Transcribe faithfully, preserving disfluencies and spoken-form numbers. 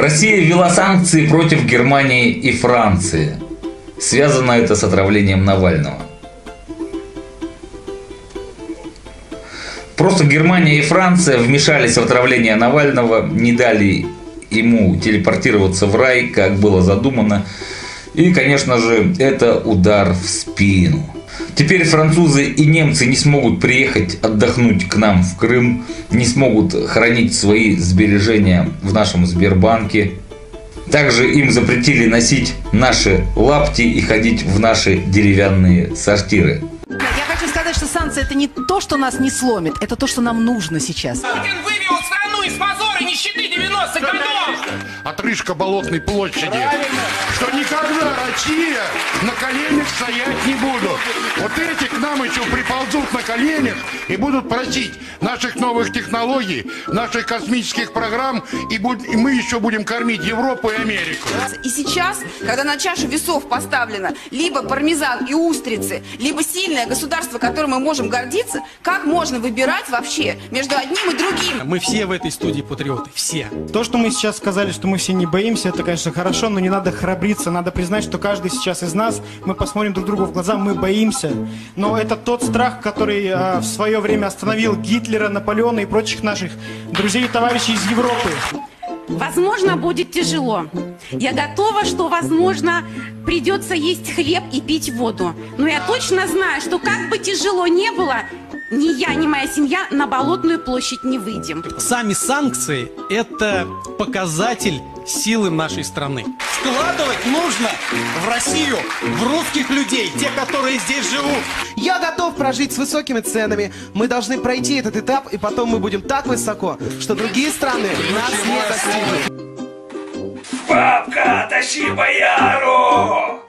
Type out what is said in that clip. Россия ввела санкции против Германии и Франции. Связано это с отравлением Навального. Просто Германия и Франция вмешались в отравление Навального, не дали ему телепортироваться в рай, как было задумано. И, конечно же, это удар в спину. Теперь французы и немцы не смогут приехать отдохнуть к нам в Крым, не смогут хранить свои сбережения в нашем Сбербанке. Также им запретили носить наши лапти и ходить в наши деревянные сортиры. Я хочу сказать, что санкции — это не то, что нас не сломит, это то, что нам нужно сейчас. Путин вывел страну из позора и нищеты девяностых годов! Отрыжка Болотной площади. Правильно. Что никогда Россия на коленях стоять не будут. Вот эти к нам еще приползут на коленях и будут просить наших новых технологий, наших космических программ, и, будь, и мы еще будем кормить Европу и Америку. И сейчас, когда на чашу весов поставлено либо пармезан и устрицы, либо сильное государство, которым мы можем гордиться, как можно выбирать вообще между одним и другим? Мы все в этой студии патриоты, все. То, что мы сейчас сказали, что мы все не боимся, это, конечно, хорошо, но не надо храбриться, надо признать, что каждый сейчас из нас, мы посмотрим друг другу в глаза, мы боимся. Но это тот страх, который а, в свое время остановил Гитлера, Наполеона и прочих наших друзей и товарищей из Европы. Возможно, будет тяжело. Я готова, что, возможно, придется есть хлеб и пить воду. Но я точно знаю, что как бы тяжело ни было, ни я, ни моя семья на Болотную площадь не выйдем. Сами санкции – это показатель силы нашей страны. Вкладывать нужно в Россию, в русских людей, те, которые здесь живут. Я готов прожить с высокими ценами. Мы должны пройти этот этап, и потом мы будем так высоко, что другие страны нас не достигнут. Бабка, тащи бояру!